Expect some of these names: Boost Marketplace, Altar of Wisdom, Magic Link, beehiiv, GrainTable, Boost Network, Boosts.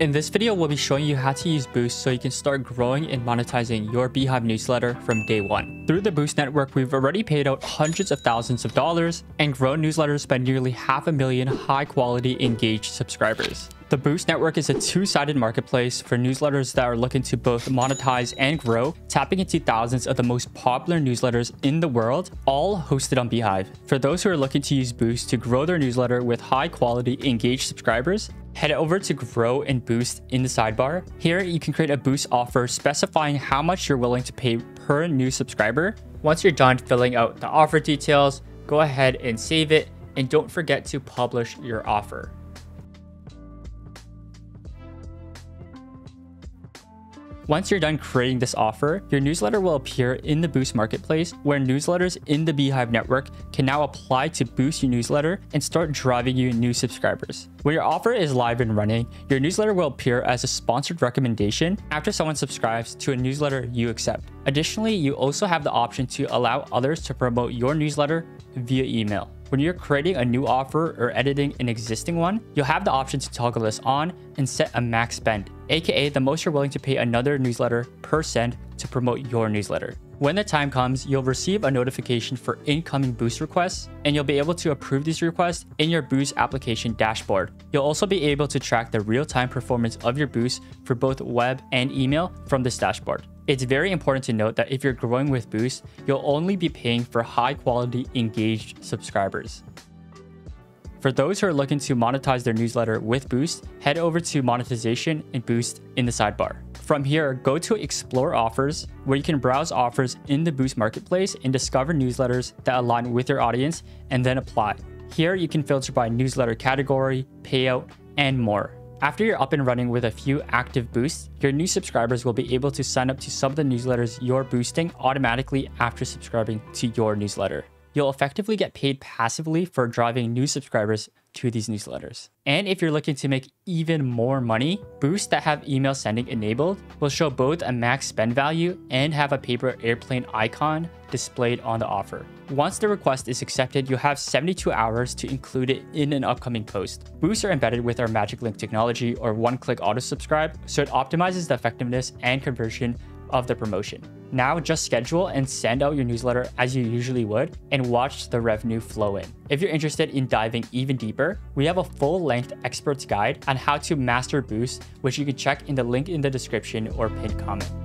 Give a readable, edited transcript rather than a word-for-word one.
In this video, we'll be showing you how to use Boost so you can start growing and monetizing your Beehiiv newsletter from day one. Through the Boost Network, we've already paid out hundreds of thousands of dollars and grown newsletters by nearly 500,000 high-quality engaged subscribers. The Boost Network is a two-sided marketplace for newsletters that are looking to both monetize and grow, tapping into thousands of the most popular newsletters in the world, all hosted on Beehiiv. For those who are looking to use Boost to grow their newsletter with high-quality engaged subscribers, head over to Grow and Boost in the sidebar. Here, you can create a Boost offer specifying how much you're willing to pay per new subscriber. Once you're done filling out the offer details, go ahead and save it, and don't forget to publish your offer. Once you're done creating this offer, your newsletter will appear in the Boost Marketplace, where newsletters in the Beehiiv network can now apply to boost your newsletter and start driving you new subscribers. When your offer is live and running, your newsletter will appear as a sponsored recommendation after someone subscribes to a newsletter you accept. Additionally, you also have the option to allow others to promote your newsletter via email. When you're creating a new offer or editing an existing one, you'll have the option to toggle this on and set a max spend, aka the most you're willing to pay another newsletter per send to promote your newsletter. When the time comes, you'll receive a notification for incoming Boost requests, and you'll be able to approve these requests in your Boost application dashboard. You'll also be able to track the real-time performance of your Boost for both web and email from this dashboard. It's very important to note that if you're growing with Boost, you'll only be paying for high-quality, engaged subscribers. For those who are looking to monetize their newsletter with Boost, head over to Monetization and Boost in the sidebar. From here, go to Explore Offers, where you can browse offers in the Boost Marketplace and discover newsletters that align with your audience, and then apply. Here, you can filter by newsletter category, payout, and more. After you're up and running with a few active boosts, your new subscribers will be able to sign up to some of the newsletters you're boosting automatically after subscribing to your newsletter. You'll effectively get paid passively for driving new subscribers to these newsletters. And if you're looking to make even more money, boosts that have email sending enabled will show both a max spend value and have a paper airplane icon displayed on the offer. Once the request is accepted, you have 72 hours to include it in an upcoming post. Boosts are embedded with our Magic Link technology or one-click auto-subscribe, so it optimizes the effectiveness and conversion of the promotion. Now just schedule and send out your newsletter as you usually would and watch the revenue flow in. If you're interested in diving even deeper, we have a full-length expert's guide on how to master Boost, which you can check in the link in the description or pinned comment.